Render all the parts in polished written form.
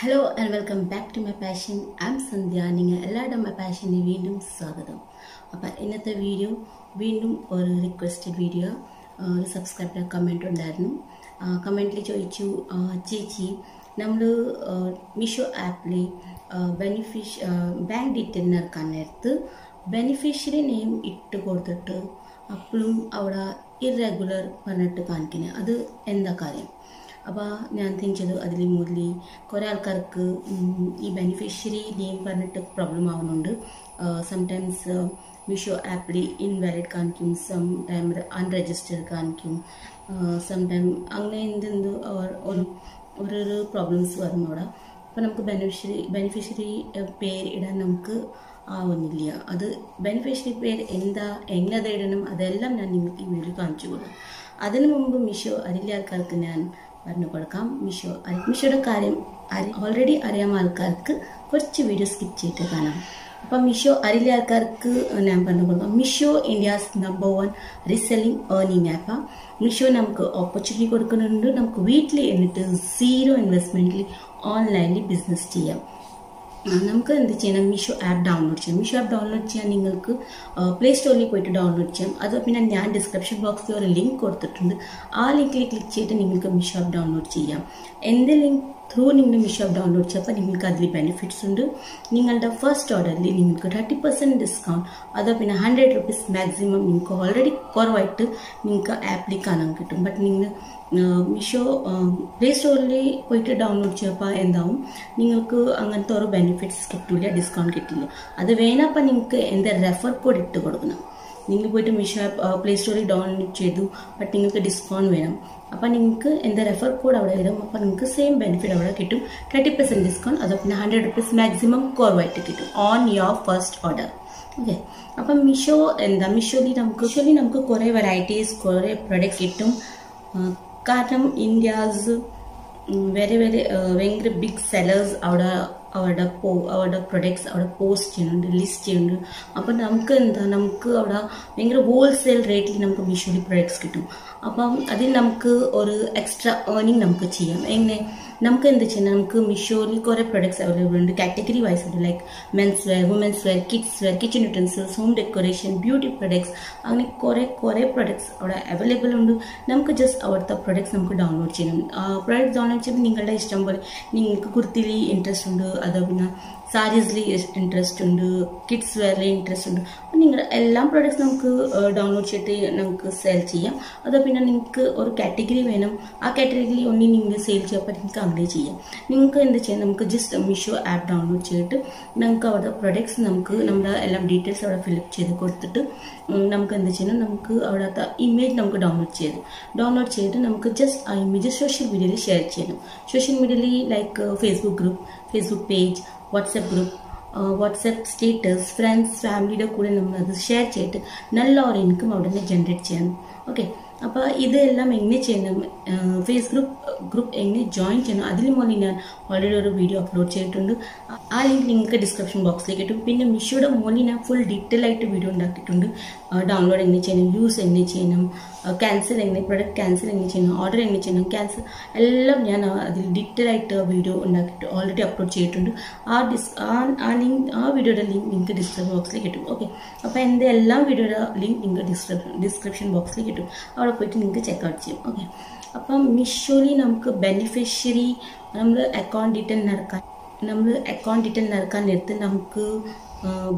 Hello and welcome back to my passion. I'm Sandhya. Ninga elladum my passion ni veendum swagatham. Appa innathe video veendum or requested video subscriber comment undarnu. Comment li choichu chechi namlu Meesho app li bank detail narkanerthu beneficiary name ittu koduttu appulum avada irregular pannittu kaanikina adu endha karyam. Abba Nantin Chadu Adli Mudli, Koral Kark, e beneficiary name pernet problem under sometimes Meesho app invalid concum, sometimes unregistered concum, sometimes Anglend or problems were moda. Panamka beneficiary pair idanamka avanilia. Other beneficiary pair in the Engla the Idanam Adelam Nanimiki will conjure. Adanamumbu Meesho Adilia Karkanan. Meesho. Meesho Karim already Ariamal Kark, Kurchi video skip Chetakana. Meesho Arilia Kark Nampanabola. Meesho India's #1 reselling earning app. Meesho Namko opportunity Kurkundu Namko weekly and it is zero investmently online business tier. Namka and the channel Meesho app download channel. Meesho app download channel Play Store only quite download channel. Other opinion and description box or link or the link click chat and you can Meesho app download channel. And the link through Meesho app download channel and you can benefits under the first order. You can 30% discount. Other opinion 100 rupees maximum. You can already core white app. But you Meesho Play Store only quite download chepa and down Ningaku Angantoro benefits get to a discount get to other Vena Paninka and the refer code it to Gorgana. Ningaku to Meesho Play Store down Chedu, but Ninka discount Venam. Upon Inka and the refer code out upon Inka same benefit out of Kitu 30% discount other than 100 rupees maximum core white ticket on your first order. Okay, upon Meesho and the Meesho Namku Kore varieties, Kore products kitum. Katam India's very big sellers our products our post list channel. Upon Namka wholesale rate number Meesho products kitu. Upon Adi Namka or extra earning Namka Chiam. Namka in the channel Meesho core products available category wise like menswear, women's wear, kids wear, kitchen utensils, home decoration, beauty products, and core products are available on Namka just our the products Namka download channel. Products download chip Ningala Istanbul, Ninka Kurtili interest Adabina, sarees li interest undu, kids wear li interest undu. All products namku download chete namku sell cheyam. Adapina ningku or category venam. A category only ningku sell cheyappa ningku angle cheyam. Ningku endu cheyam namku just Meesho app download cheyittu namku avada products namku namra all details avada fill up cheyidu kodutittu namku endu cheyam namku avada the image namku download cheyidu. Download cheyittu namku just a image social media li share cheyam. Social media li like Facebook group, Facebook page, WhatsApp group, WhatsApp status, friends, family da kude namma share cheyittu nalla or income avadane generate cheyanu. Okay, appa idu ellam engne cheyanam Facebook group engne join cheyanu adile moli nan already oru video upload cheyitundu aa link description box like ittu pinne Meesho da moli nan full detail aittu video undakittundu download engne cheyanam use engne cheyanam cancel engne product cancel engne cheyanam order engne cheyanam cancel ellam nan adile detail aittu video undakittu already upload cheyitundu aa link aa video da link link description box like ittu okay appa ende ellam video da link link description box like ittu और कोई तो निकल check out चाहिए, okay. अपन Meesho ली नमक beneficiary, नम्र account detail नरका, निर्देश नमक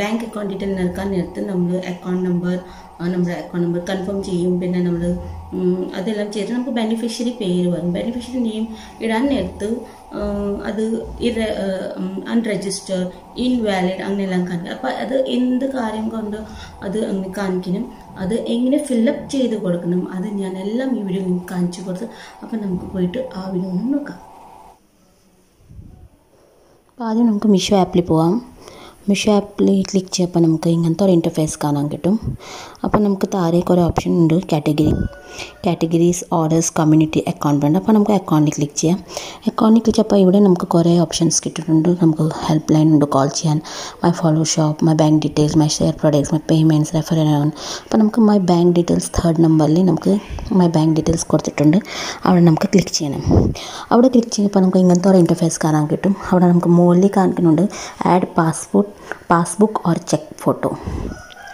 बैंक अकाउंट डिटेल नरका निर्देश नम्र अकाउंट नंबर कंफर्म चाहिए उम्मीद नम्र अदेलम चाहिए नमक beneficiary payer one, beneficiary name इरान निर्देश unregistered, invalid, other in the Karim Gondo, other Angikankinum, other Engine Philip Che the Gorkanum, other Yanella, you will in Kanchikosa, upon Uncoquator Avinuka Padin Unco Meesho app. Meesho appil click cheyapan namukku ingantha or interface kaanam kittum. Appo namukku thareyku or option undu category. Categories, orders, community, account band. Appo namukku account click cheyam. Account click cheyappa ivide namukku kore options kittundu. Namukku helpline undu call cheyan. My follow shop, my bank details, my share products, my payments, refer around. Appo namukku my bank details third number li namukku my bank details kodutittundu. Avada namukku click cheyanam. Avada click cheyappa namukku ingantha or interface kaanam kittum. Avada namukku molli kaankunundu add passport passbook or check photo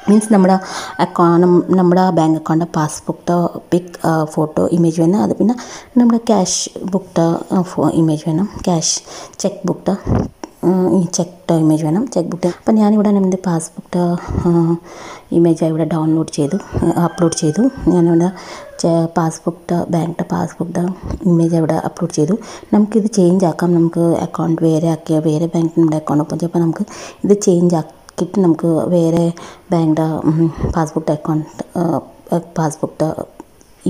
means namada account namada bank account passbook ta pic photo image vena adu pinna namada cash book ta image vena cash check ta image vena check book appo njan ivda namde passbook ta image ivda download chedu upload chedu njan ivda passbook ta bank ta passbook ta image ivda upload chedu namukku idu change aakam namukku account vere akke vere bank ninde account open cheyappa namukku idu change aakittu namukku vere bank ta passbook ta account passbook ta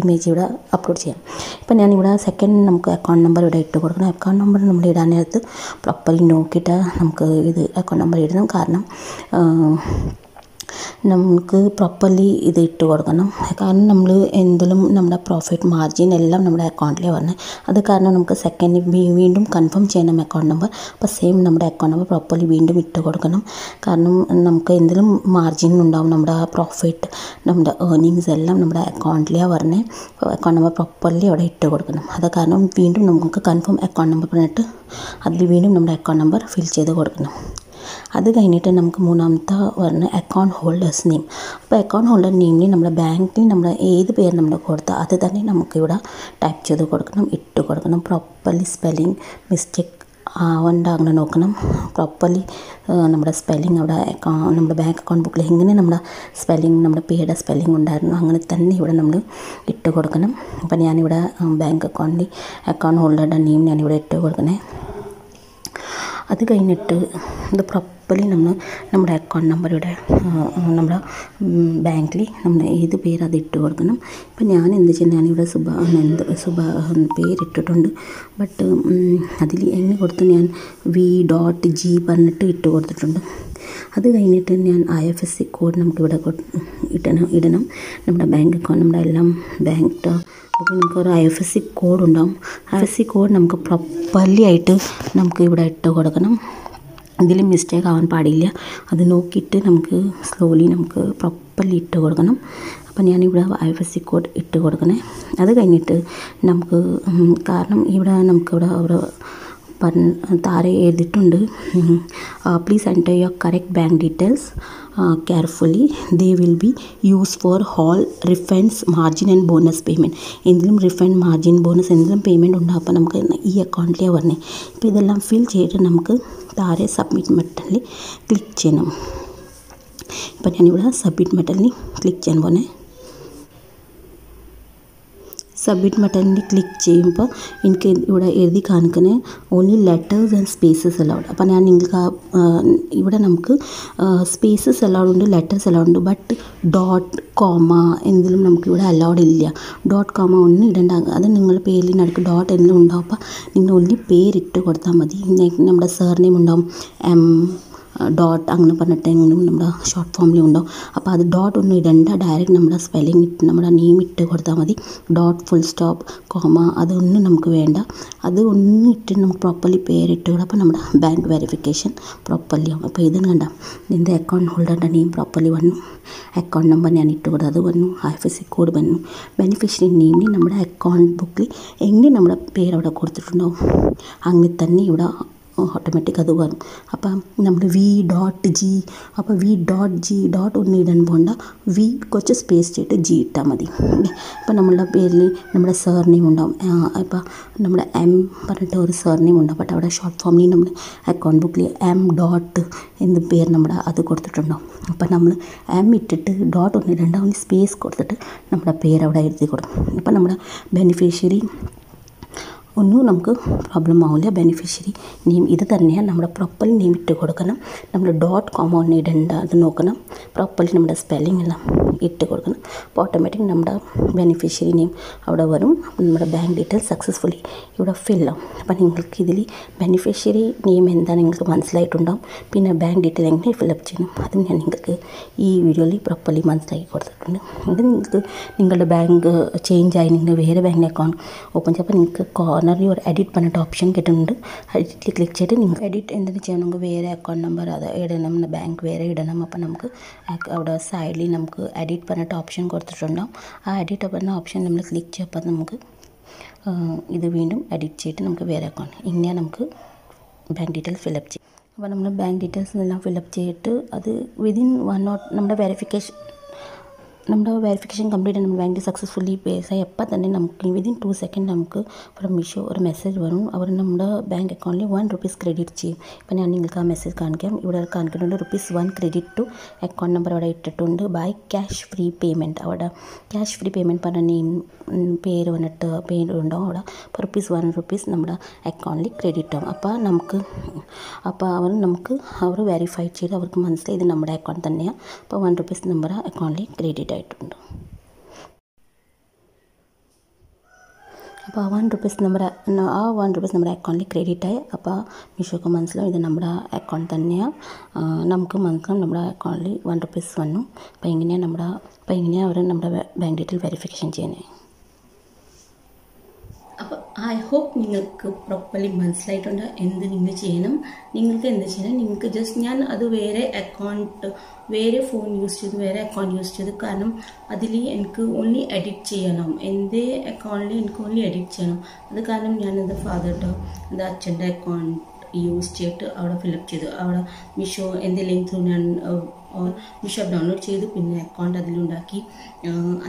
image ivda upload cheyam appo njan ivda second namukku account number ivda ittu kodukana account number nammal idane irthu properly nokkita namukku idu account number idanam kaaranam Namku properly either to organum. I can number endulum number profit margin, ellam number account level. Other carnum second window confirm chain account number, but same number account number properly window it to organum. Carnum numka endulum margin nundam number profit number earnings ellam number account level. Account number properly or it to organum. Other carnum window numka confirm account number printer. Other window number account number fill che the organum. That's why we have an account holder's name. The account holder name is the bank, the pair number. That's why we have type it properly spelling mistake. One dog properly number spelling of the account number bank account book hanging in number spelling number paid a spelling on that number it to Gorkanum, Panyaniva bank account holder name and it to Gorkane. That's why we have properly number account number bank li number either pair of the two organum. Panyan in the Chenaniva Suba and Suba pair it to Tundu, but Adili any Gorthanian V.G Pernet it over the Tundu. Other than it an IFSC code number Idanum, number bank account alum, bank. IFSC code undam. IFSC code namka properly item namka ivodaganum. Dilly mistake on padilia, other no kit namka slowly namka properly to organum. Upanyani would have IFSC code it to organe. Other guy need namka carnum ivda namka. Please enter your correct bank details carefully. They will be used for all refunds, margin and bonus payment. Indilum refund, margin, bonus, indilum payment undu appa namukku ee account le varne. Ipo idellam fill cheyidra namukku thare submit button le click cheyanam. Ipo njan ivda submit button le click cheyan pone. Submit button ni click cheyumpa inke ivda edhi kaanikane only letters and spaces allowed appo nan inga ivda namukku spaces allowed undu letters allowed undu but dot comma endilum namukku ivda allowed illa dot comma onnu idanda adu ningal payil nadukku dot endilum undu appa ningal only pair ittu kodtha madi nammada surname undam m dot angana pannatengum nammude short form li undam appo adu dot onnu idanda direct nammude spelling it nammude name it koduthamadi dot full stop comma adu onnu namukku venda adu onnu it namukku properly pair it kodappa nammude bank verification properly appo idu nanda ninde account holder name properly vannu account number nanu it kodadu vannu IFSC code vannu beneficiary name ni nammude account book li engne nammude pair avada koduthittundo angne thanni ivda automatic adu varum appa namlu v.g dot onnu idan bonda v kocha space cheyte g itta madi appa nammala perli nammada surname undam appa nammada m parante oru surname unda but avada short form ni nammada account book li m dot endu per nammada adu koduthitundam appa namlu m ittitte dot onnu idanda only space koduthittu nammada per avada edhi kodum appa nammada beneficiary ഒന്നും നമുക്ക് problem ആവില്ല. Beneficiary name ഇത് തന്നെയാണ്. നമ്മുടെ properly name ഇട്ട് കൊടുക്കണം. നമ്മൾ dot comma ഒന്നും ഇടേണ്ട, അത് നോക്കണം. പ്രോപ്പർലി നമ്മുടെ സ്പെല്ലിംഗ് എല്ലാം ഇട്ട് കൊടുക്കണം. അപ്പോൾ ഓട്ടോമാറ്റിക് നമ്മുടെ ബെനിഫിഷ്യറി നെയിം അവിടെ വരും. നമ്മുടെ ബാങ്ക് ഡീറ്റെയിൽസ് സക്സസ്ഫുള്ളി ഇവിടെ ഫില്ലാവും. അപ്പം നിങ്ങൾക്ക് ഇതിൽ ബെനിഫിഷ്യറി നെയിം എന്താ നിങ്ങൾക്ക് മനസ്സിലായിട്ടുണ്ടാകും. പിന്നെ ബാങ്ക് ഡീറ്റെയിൽ എങ്ങനെ ഫില്ലപ്പ് ചെയ്യണം അതും ഞാൻ നിങ്ങൾക്ക് ഈ വീഡിയോയിൽ പ്രോപ്പർലി മനസ്സിലാക്കി കൊടുത്തിട്ടുണ്ട്. എന്നിട്ട് നിങ്ങൾക്ക് നിങ്ങളുടെ ബാങ്ക് ചേഞ്ച് ആയി നിങ്ങൾ വേറെ ബാങ്കിൻ്റെ അക്കൗണ്ട് ഓപ്പൺ ചെയ്യുമ്പോൾ നിങ്ങൾക്ക് കോർണറിൽ ഒരു എഡിറ്റ് പണിട്ട് ഓപ്ഷൻ കിട്ടുന്നുണ്ട്. എഡിറ്റിൽ ക്ലിക്ക് ചെയ്തിട്ട് നിങ്ങൾക്ക് എഡിറ്റ് എന്തിനു ചെയ്യണമെങ്കിൽ വേറെ അക്കൗണ്ട് നമ്പർ അത് ഇടണം, ബാങ്ക് വേറെ ഇടണം. അപ്പം നമുക്ക് അവിടെ സൈഡിൽ നമുക്ക് എഡിറ്റ് പറഞ്ഞിട്ട് ഓപ്ഷൻ കൊടുത്തിട്ടുണ്ടാകും. ആ എഡിറ്റ് പറഞ്ഞ ഓപ്ഷൻ നമ്മൾ ക്ലിക്ക് ചെയ്യുമ്പോൾ നമുക്ക് ഇത് വീണ്ടും എഡിറ്റ് ചെയ്തിട്ട് നമുക്ക് വേറെ അക്കൗണ്ട് ഇങ്ങനെ നമുക്ക് ബാങ്ക് ഡീറ്റെയിൽസ് ഫില്ലപ്പ് ചെയ്യും. അപ്പോൾ നമ്മൾ ബാങ്ക് ഡീറ്റെയിൽസ് എല്ലാം ഫില്ലപ്പ് ചെയ്തിട്ട് അത് വിതിൻ 1 hour നമ്മുടെ വെരിഫിക്കേഷൻ കംപ്ലീറ്റ് ആണ്. ബാങ്ക് സക്സസ്ഫുള്ളി പേസ് ആയി അപ്പം തന്നെ നമുക്ക് വിതിൻ 2 seconds നമുക്ക് ഫ്രം മീഷോ ഒരു മെസ്സേജ് വരും. അവർ നമ്മുടെ ബാങ്ക് അക്കൗണ്ടിൽ 1 rupees ക്രെഡിറ്റ് ചെയ്യും. ഇപ്പം ഞാൻ നിങ്ങൾക്ക് ആ മെസ്സേജ് കാണിക്കാം. ഇവിടെ കാണിക്കുന്നുണ്ട് ₹1 ക്രെഡിറ്റ് ടു അക്കൗണ്ട് നമ്പർ അവിടെ ഇട്ടിട്ടുണ്ട്. ബൈ ക്യാഷ് ഫ്രീ പേയ്മെൻറ്റ് അവിടെ ക്യാഷ് ഫ്രീ പേയ്മെൻറ്റ് പറഞ്ഞ നെയിം പേര് വന്നിട്ട് പേര് ഉണ്ടാവും. അവിടെ ഇപ്പോൾ ₹1 നമ്മുടെ അക്കൗണ്ടിൽ ക്രെഡിറ്റ് ആവും. അപ്പോൾ അവർ വെരിഫൈ ചെയ്ത് അവർക്ക് മനസ്സിലായി ഇത് നമ്മുടെ അക്കൗണ്ട് തന്നെയാണ്. അപ്പോൾ ₹1 നമ്മുടെ അക്കൗണ്ടിൽ ക്രെഡിറ്റ് ആയിട്ടുണ്ട്. അപ്പോൾ ആ ₹1 നമ്മുടെ അക്കൗണ്ടിൽ ക്രെഡിറ്റ് ആയി. അപ്പോൾ മീഷോക്ക് മനസ്സിലാവും ഇത് നമ്മുടെ അക്കൗണ്ട് തന്നെയാണ്. നമുക്ക് മനസ്സിലാവും നമ്മുടെ അക്കൗണ്ടിൽ ₹1 വന്നു. അപ്പോൾ എങ്ങനെയാണ് അവർ നമ്മുടെ ബാങ്ക് ഡീറ്റെയിൽ വെരിഫിക്കേഷൻ ചെയ്യുന്നത്. അപ്പോൾ ഐ ഹോപ്പ് നിങ്ങൾക്ക് പ്രോപ്പർലി മനസ്സിലായിട്ടുണ്ട് എന്ത് നിങ്ങൾ ചെയ്യണം, നിങ്ങൾക്ക് ജസ്റ്റ് ഞാൻ അത് വേറെ അക്കൗണ്ട് യൂസ് ചെയ്ത് കാരണം അതിൽ എനിക്ക് ഓൺലി എഡിറ്റ് ചെയ്യണം. എൻ്റെ അക്കൗണ്ടിൽ എനിക്ക് ഓൺലി എഡിറ്റ് ചെയ്യണം. അത് കാരണം ഞാൻ എൻ്റെ ഫാദറുടെ എൻ്റെ അച്ഛൻ്റെ അക്കൗണ്ട് യൂസ് ചെയ്തിട്ട് അവിടെ ഫില്ലപ്പ് ചെയ്തു. അവിടെ മീഷോ എൻ്റെ ലിങ്ക് ത്രൂ ഞാൻ മീഷോ ആപ്പ് ഡൗൺലോഡ് ചെയ്തു. പിന്നെ അക്കൗണ്ട് അതിലുണ്ടാക്കി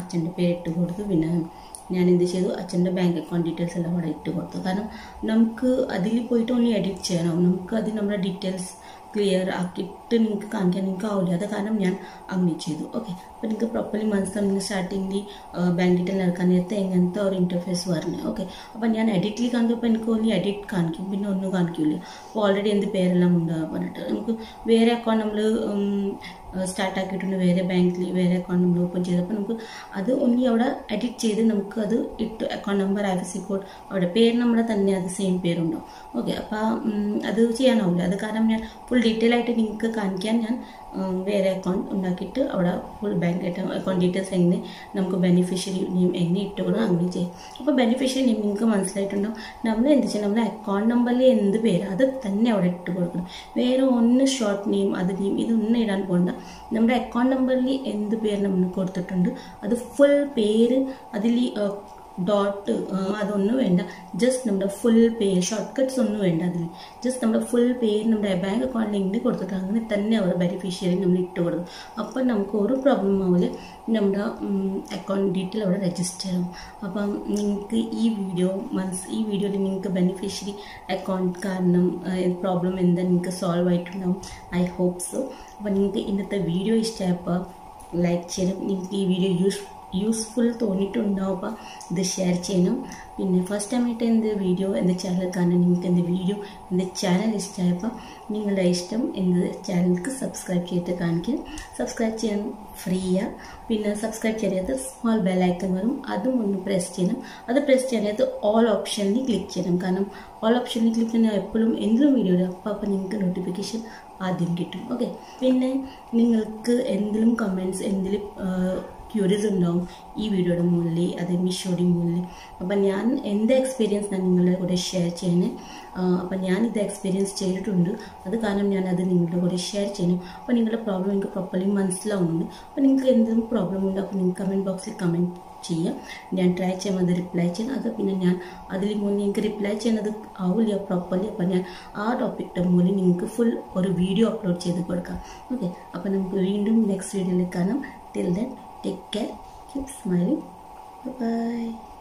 അച്ഛൻ്റെ പേരിട്ട് കൊടുത്തു. പിന്നെ ഞാൻ എന്ത് ചെയ്തു, അച്ഛൻ്റെ ബാങ്ക് അക്കൗണ്ട് ഡീറ്റെയിൽസ് എല്ലാം അവിടെ ഇട്ട് കൊടുത്തു. കാരണം നമുക്ക് അതിൽ പോയിട്ട് ഓൺലി എഡിറ്റ് ചെയ്യണം. നമുക്ക് അതിൽ നമ്മുടെ ഡീറ്റെയിൽസ് ക്ലിയർ ആക്കിയിട്ട് നിങ്ങൾക്ക് കാണിക്കാൻ നിങ്ങൾക്ക് ആവില്ല. അത് കാരണം ഞാൻ അങ്ങനെ ചെയ്തു. ഓക്കെ, അപ്പോൾ നിങ്ങൾക്ക് പ്രോപ്പർലി മനസ്സിലാവും നിങ്ങൾ സ്റ്റാർട്ടിങ്ങിൽ ബാങ്ക് ഡീറ്റെയിൽ നടക്കാൻ നേരത്തെ എങ്ങനത്തെ ഒരു ഇൻ്റർഫേസ് വരുന്നത്. ഓക്കെ, അപ്പോൾ ഞാൻ എഡിറ്റിൽ കാണിക്കുമ്പോൾ എനിക്ക് ഓൺലി എഡിറ്റ് കാണിക്കും, പിന്നെ ഒന്നും കാണിക്കില്ല. അപ്പോൾ ഓൾറെഡി എന്ത് പേരെല്ലാം ഉണ്ടാകാൻ പറഞ്ഞിട്ട് നമുക്ക് വേറെ അക്കൗണ്ട് നമ്മൾ സ്റ്റാർട്ട് ആക്കിയിട്ടുണ്ട്. വേറെ ബാങ്കിൽ വേറെ അക്കൗണ്ട് നമ്മൾ ഓപ്പൺ ചെയ്തപ്പോൾ നമുക്ക് അത് ഓൺലി അവിടെ എഡിറ്റ് ചെയ്ത് നമുക്ക് അത് ഇട്ട് അക്കൗണ്ട് നമ്പർ IFSC കോഡ് അവിടെ പേര് നമ്മുടെ തന്നെ അത് സെയിം പേരുണ്ടോ. ഓക്കെ, അപ്പോൾ അത് ചെയ്യാനാവില്ല. അത് കാരണം ഞാൻ ഫുൾ ഡീറ്റെയിൽ ആയിട്ട് നിങ്ങൾക്ക് കാണിക്കാൻ ഞാൻ വേറെ അക്കൗണ്ട് ഉണ്ടാക്കിയിട്ട് അവിടെ ഫുൾ ബാങ്ക് അക്കൗണ്ട് ഡീറ്റെയിൽസ് എങ്ങനെ നമുക്ക് ബെനിഫിഷ്യറി നെയിം എങ്ങനെ ഇട്ടുകൊള്ളാം അങ്ങനെ ചെയ്യും. അപ്പോൾ ബെനിഫിഷ്യറി നെയിം നിങ്ങൾക്ക് മനസ്സിലായിട്ടുണ്ടോ. നമ്മൾ എന്ത് ചെയ്യണം, നമ്മുടെ അക്കൗണ്ട് നമ്പറിൽ എന്ത് പേര് അത് തന്നെ അവിടെ ഇട്ട് കൊടുക്കണം. വേറെ ഒന്ന് ഷോർട്ട് നെയിം അത് നെയിം ഇതൊന്നും ഇടാൻ പോകണ്ട. നമ്മുടെ അക്കൗണ്ട് നമ്പറിൽ എന്ത് പേര് നമ്മൾ കൊടുത്തിട്ടുണ്ട് അത് ഫുൾ പേര് അതിൽ ഡോട്ട് അതൊന്നും വേണ്ട. ജസ്റ്റ് നമ്മുടെ ഫുൾ പേര്, ഷോർട്ട് കട്ട്സ് ഒന്നും വേണ്ട. അതിൽ ജസ്റ്റ് നമ്മുടെ ഫുൾ പേര് നമ്മുടെ ബാങ്ക് അക്കൗണ്ടിൽ ഇങ്ങനെ കൊടുത്തിട്ട് അങ്ങനെ തന്നെ അവർ ബെനിഫിഷ്യറി നമ്മൾ ഇട്ട് കൊടുക്കും. അപ്പം നമുക്ക് ഒരു പ്രോബ്ലം ആവില്ല. നമ്മുടെ അക്കൗണ്ട് ഡീറ്റെയിൽ അവിടെ രജിസ്റ്റർ ആകും. അപ്പം നിങ്ങൾക്ക് ഈ വീഡിയോയിൽ നിങ്ങൾക്ക് ബെനിഫിഷ്യറി അക്കൗണ്ട് കാരണം പ്രോബ്ലം എന്താ നിങ്ങൾക്ക് സോൾവ് ആയിട്ടുണ്ടാവും. I hope so. അപ്പം നിങ്ങൾക്ക് ഇന്നത്തെ വീഡിയോ ഇഷ്ടമായപ്പോൾ ലൈക്ക് ചെയ്യണം. നിങ്ങൾക്ക് ഈ വീഡിയോ യൂസ്ഫുൾ തോന്നിയിട്ടുണ്ടാവും. അപ്പം ഇത് ഷെയർ ചെയ്യണം. പിന്നെ ഫസ്റ്റ് ടൈമായിട്ട് എൻ്റെ വീഡിയോ എൻ്റെ ചാനൽ കാണാൻ നിങ്ങൾക്ക് എൻ്റെ ചാനൽ ഇഷ്ടമായപ്പോൾ നിങ്ങളുടെ ഇഷ്ടം എൻ്റെ ചാനലിലേക്ക് സബ്സ്ക്രൈബ് ചെയ്തിട്ട് കാണിക്കുക. സബ്സ്ക്രൈബ് ചെയ്യാൻ ഫ്രീയാണ്. പിന്നെ സബ്സ്ക്രൈബ് ചെയ്യാത്ത സ്മോൾ ബെല്ലൈക്കൺ വരും, അതും ഒന്ന് പ്രസ് ചെയ്യണം. അത് പ്രസ് ചെയ്യാനായിട്ട് ഓൾ ഓപ്ഷനിൽ ക്ലിക്ക് ചെയ്യണം. കാരണം ഓൾ ഓപ്ഷനിൽ ക്ലിക്ക് ചെയ്യാൻ എപ്പോഴും എന്തിലും വീഡിയോ ഇടും. അപ്പോൾ നിങ്ങൾക്ക് നോട്ടിഫിക്കേഷൻ ആദ്യം കിട്ടും. ഓക്കെ, പിന്നെ നിങ്ങൾക്ക് എന്തെങ്കിലും കമൻറ്റ്സ് എന്തെങ്കിലും ക്യൂരീസ് ഉണ്ടാവും ഈ വീഡിയോയുടെ മുകളിൽ, അത് മീഷോയുടെ മുകളിൽ. അപ്പം ഞാൻ എൻ്റെ എക്സ്പീരിയൻസ് ഞാൻ നിങ്ങളുടെ കൂടെ ഷെയർ ചെയ്യണേ. അപ്പം ഞാനിത് എക്സ്പീരിയൻസ് ചെയ്തിട്ടുണ്ട്. അത് കാരണം ഞാനത് നിങ്ങളുടെ കൂടെ ഷെയർ ചെയ്യണം. അപ്പോൾ നിങ്ങളുടെ പ്രോബ്ലം എനിക്ക് പ്രോപ്പർലി മനസ്സിലാവുന്നുണ്ട്. അപ്പോൾ നിങ്ങൾക്ക് എന്തെങ്കിലും പ്രോബ്ലം ഉണ്ടോ അപ്പോൾ നിങ്ങൾക്ക് കമൻറ്റ് ബോക്സിൽ കമൻറ്റ് ചെയ്യാം. ഞാൻ ട്രൈ ചെയ്യാം അത് റിപ്ലൈ ചെയ്യാൻ. അത് പിന്നെ ഞാൻ അതിൽ മുന്നേ നിങ്ങൾക്ക് റിപ്ലൈ ചെയ്യുന്നത് ആവില്ല പ്രോപ്പർലി. അപ്പം ഞാൻ ആ ടോപ്പിക്കിൻ്റെ മുകളിൽ നിങ്ങൾക്ക് ഫുൾ ഒരു വീഡിയോ അപ്ലോഡ് ചെയ്ത് കൊടുക്കാം. ഓക്കെ, അപ്പോൾ നമുക്ക് വീണ്ടും നെക്സ്റ്റ് വീഡിയോയിൽ കാണാം. Till then, take care, keep smiling, bye bye.